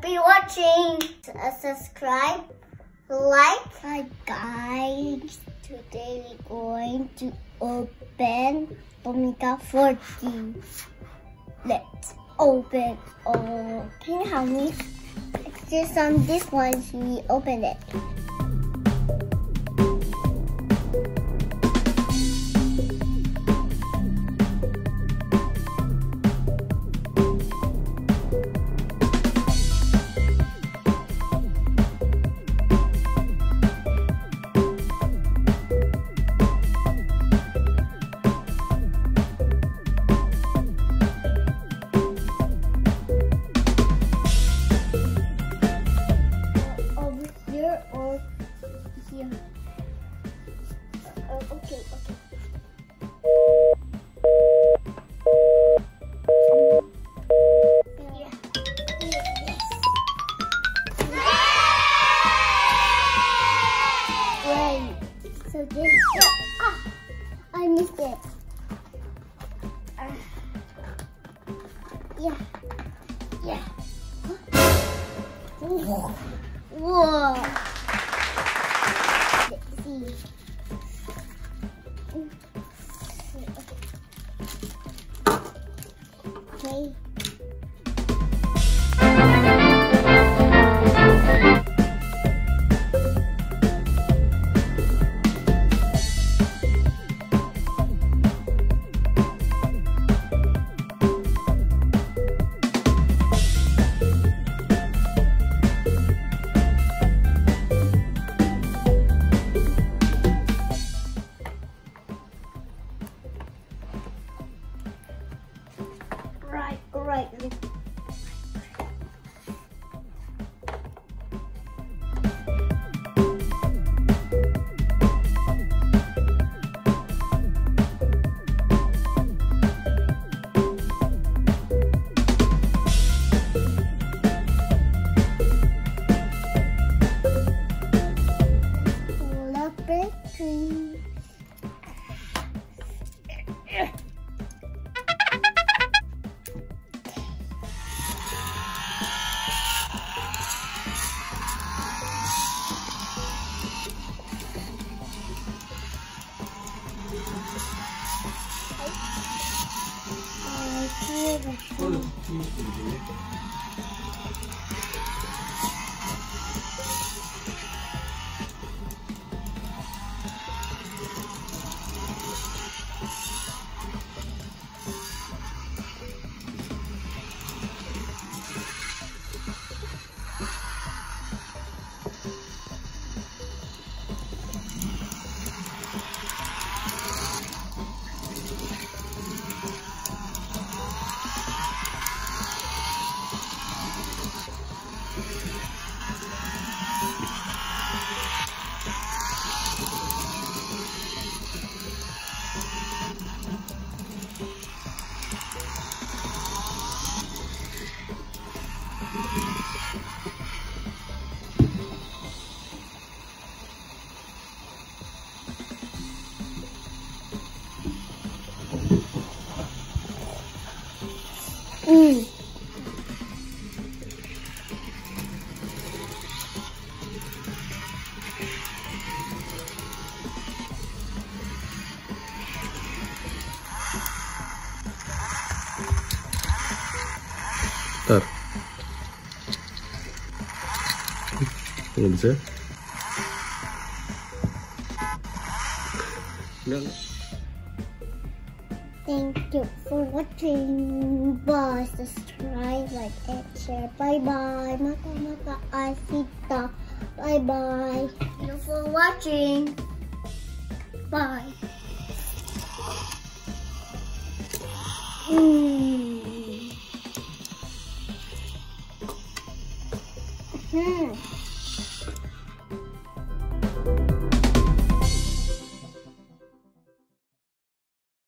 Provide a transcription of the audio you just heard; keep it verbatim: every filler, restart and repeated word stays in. Be watching. Uh, subscribe, like. Hi guys, today we're going to open Tomica four D. Let's open. Oh, can you help me? Just on this one, we open it. Okay, okay. Yeah. Yes. Right. So this is ah, I missed it. Uh, yeah. Yeah. Whoa. Whoa. Let's see. Okay. Right. Love it, please. Mm. There. No. Thank you for watching. Bye. Subscribe, like, and share. Bye bye. Maka maka asita. Bye bye. Thank you for watching. Bye. Mm. Hmm.